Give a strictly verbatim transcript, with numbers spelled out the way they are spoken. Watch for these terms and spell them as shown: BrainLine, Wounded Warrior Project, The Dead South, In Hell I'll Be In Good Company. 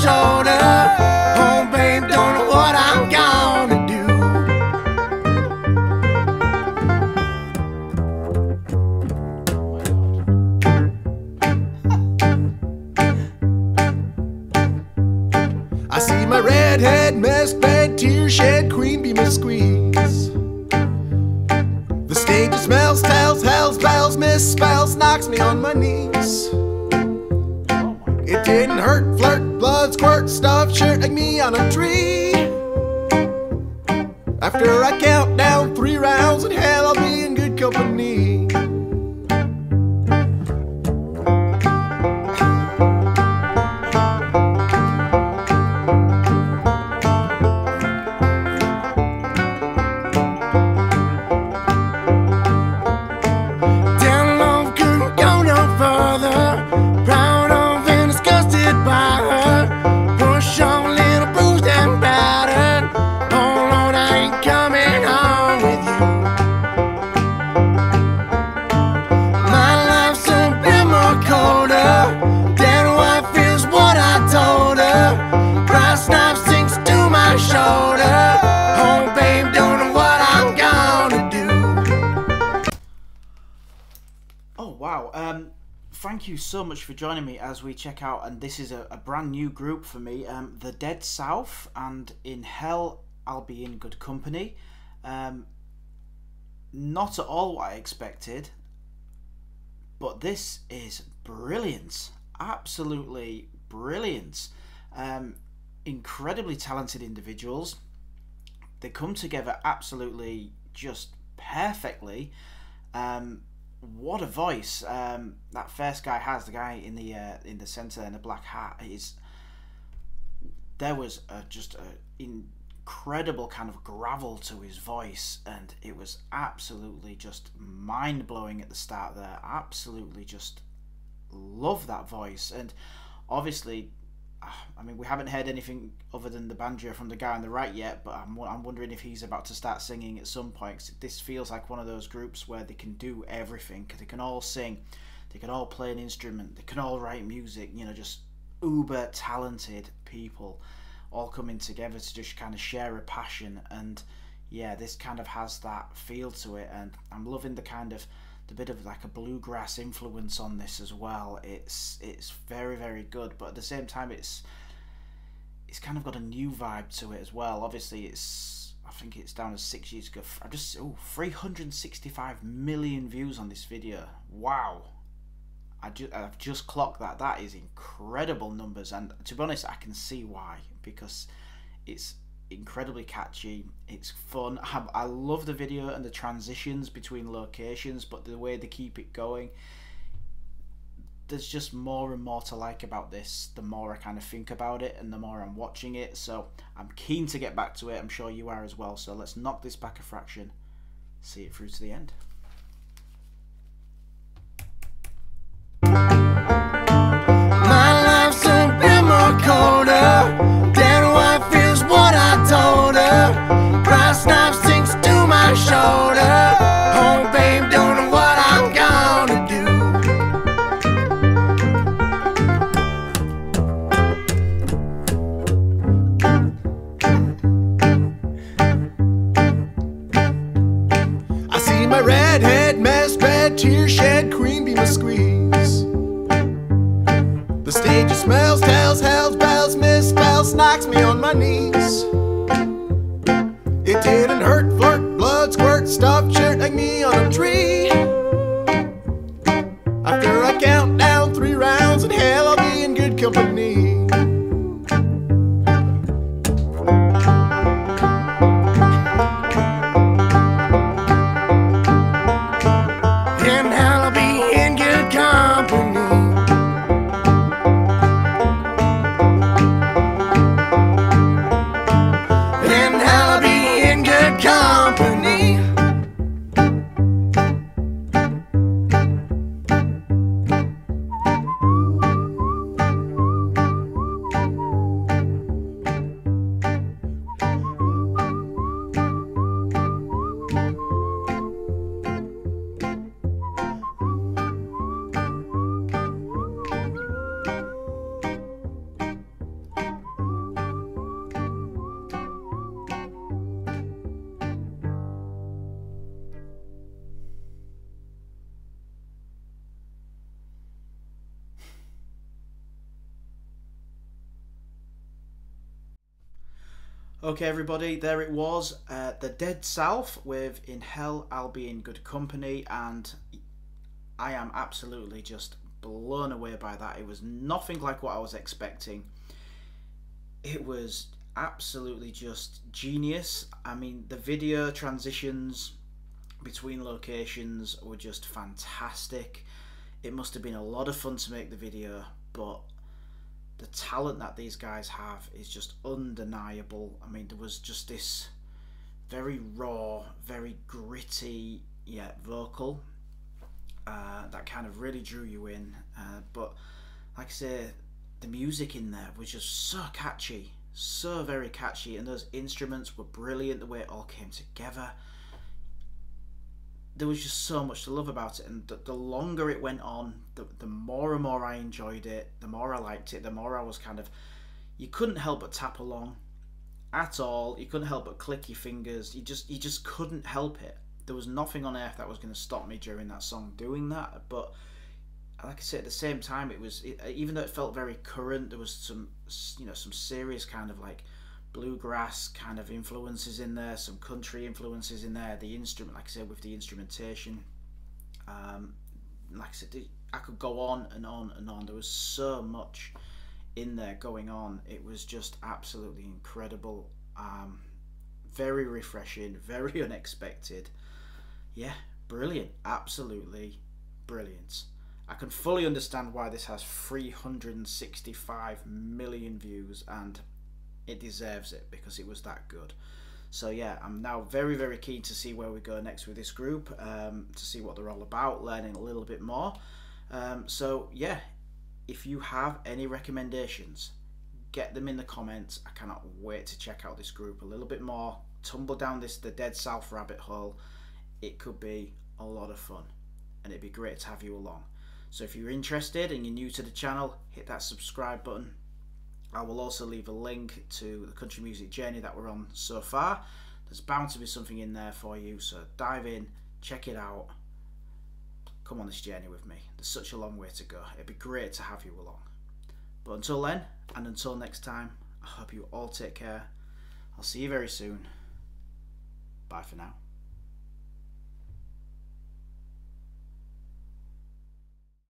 shoulder. Oh, babe, don't know what I'm gonna do. I see my redhead, mess-fed, tear-shed queen bee miss squeeze. The stage it smells, tells, hells, bells, misspells, knocks me on my knees. It didn't hurt, flirt, blood, squirt, stuff, shirt like me on a tree. After I count down three rounds, in hell I'll be in good company. Wow, um, thank you so much for joining me as we check out, and this is a, a brand new group for me, um, The Dead South and In Hell I'll Be In Good Company. Um, not at all what I expected, but this is brilliant, absolutely brilliant. Um, incredibly talented individuals, they come together absolutely just perfectly. Um, What a voice um, that first guy has, the guy in the uh, in the centre in the black hat. Is there was a, just an incredible kind of gravel to his voice, and it was absolutely just mind-blowing at the start there. Absolutely just love that voice. And obviously, I mean, we haven't heard anything other than the banjo from the guy on the right yet, but I'm, I'm wondering if he's about to start singing at some point, because this feels like one of those groups where they can do everything, because they can all sing, they can all play an instrument, they can all write music, you know, just uber talented people all coming together to just kind of share a passion. And yeah, this kind of has that feel to it, and I'm loving the kind of a bit of like a bluegrass influence on this as well. It's it's very, very good, but at the same time it's it's kind of got a new vibe to it as well. Obviously it's, I think it's down as six years ago. I just, oh, three hundred sixty-five million views on this video. Wow, I just, I've just clocked that. That is incredible numbers, and to be honest I can see why, because it's incredibly catchy, it's fun. I, I love the video and the transitions between locations, but the way they keep it going, there's just more and more to like about this the more I kind of think about it and the more I'm watching it. So I'm keen to get back to it, I'm sure you are as well. So let's knock this back a fraction, see it through to the end. My life's a bit more colder. Smells, tells, hells, bells, misspells, knocks me on my knees. It didn't hurt, flirt, blood, squirt, stuff, shirt like me on a tree. After I count down three rounds, in hell I'll be in good company. Company. Okay, everybody, there it was, uh, The Dead South with In Hell I'll Be In Good Company, and I am absolutely just blown away by that. It was nothing like what I was expecting. It was absolutely just genius. I mean, the video transitions between locations were just fantastic. It must have been a lot of fun to make the video, but the talent that these guys have is just undeniable. I mean, there was just this very raw, very gritty, yeah, vocal uh, that kind of really drew you in. Uh, but like I say, the music in there was just so catchy, so very catchy, and those instruments were brilliant, the way it all came together. There was just so much to love about it, and the, the longer it went on, the, the more and more I enjoyed it, the more I liked it, the more I was kind of, you couldn't help but tap along at all, you couldn't help but click your fingers, you just you just couldn't help it. There was nothing on earth that was going to stop me during that song doing that. But like I said, at the same time, it was it, even though it felt very current, there was some, you know, some serious kind of like bluegrass kind of influences in there, some country influences in there, the instrument, like I said, with the instrumentation, um, like I said, I could go on and on and on. There was so much in there going on. It was just absolutely incredible, um, very refreshing, very unexpected. Yeah, brilliant, absolutely brilliant. I can fully understand why this has three hundred sixty-five million views, and it deserves it because it was that good. So yeah, I'm now very very keen to see where we go next with this group, um, to see what they're all about, learning a little bit more. Um, so yeah, if you have any recommendations, get them in the comments. I cannot wait to check out this group a little bit more, tumble down this the Dead South rabbit hole. It could be a lot of fun, and it'd be great to have you along. So if you're interested and you're new to the channel, hit that subscribe button. I will also leave a link to the country music journey that we're on so far. There's bound to be something in there for you, so dive in, check it out. Come on this journey with me. There's such a long way to go. It'd be great to have you along. But until then, and until next time, I hope you all take care. I'll see you very soon. Bye for now.